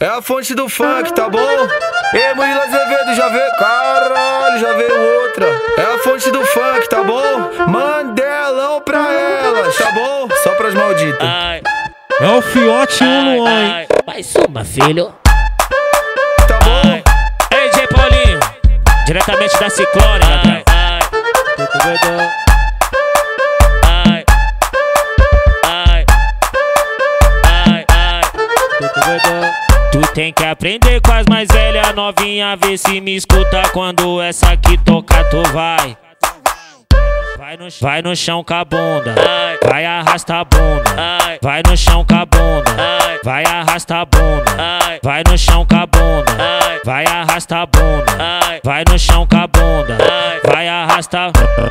É a fonte do funk, tá bom? Ei, Murilo Azevedo, já veio. Caralho, já veio outra. É a fonte do funk, tá bom? Mandelão pra elas, tá bom? Só pras malditas. Ai. É o Fioti e o Luan. Mais uma, filho. Tá bom? Ei, DJ Paulinho, diretamente da Ciclone, rapaz. Tu tem que aprender com as mais velhas, novinha, vê se me escuta. Quando essa aqui toca, tu vai. Vai no chão com a bunda, vai arrastar a bunda. Vai no chão com a bunda, vai arrastar a bunda. Vai no chão com a bunda, vai arrastar a bunda. Vai no chão com a bunda, vai arrastar.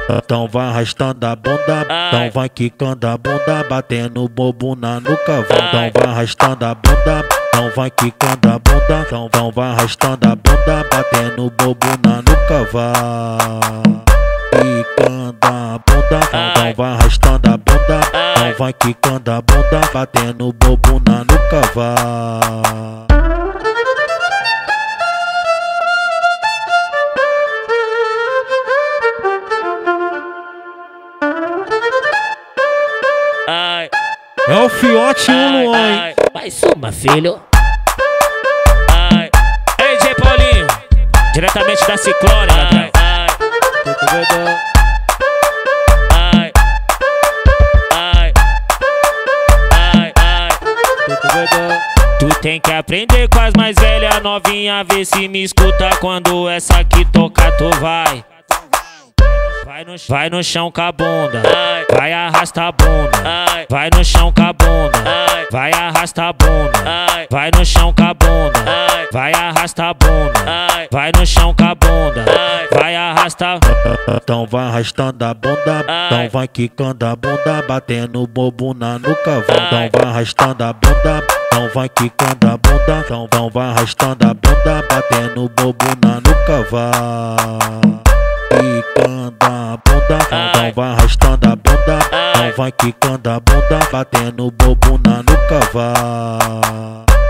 Então vai arrastando a bunda, então vai quicando a bunda, batendo bobo na nuca. Então vai arrastando a bunda, então vai quicando a bunda, então vai arrastando a bunda, batendo bobo na nuca, vai quicando a bunda, então vai arrastando a bunda, então vai quicando a bunda, batendo bobo na nuca, vai. É o Fioti e o Luan. Mais uma, filho. Ei, DJ Paulinho, diretamente da Ciclone, rapaz. Tu tem que aprender com as mais velhas, novinha, vê se me escuta. Quando essa aqui toca, tu vai. Vai no chão com a bunda, vai arrastar a bunda. Vai no chão com a bunda, vai arrastar a bunda. Vai no chão com a bunda, vai arrastar a bunda. Vai no chão com a bunda, vai arrastar. Então vai arrastando a bunda, então vai quicando a bunda, batendo bobo na nuca. Então vai arrastando a bunda, então vai quicando a bunda, então vai arrastando a bunda, batendo bobo na nuca, vai. Quicando a bunda, então vai arrastando a bunda, então vai quicando a bunda, batendo bobo na nuca, vai.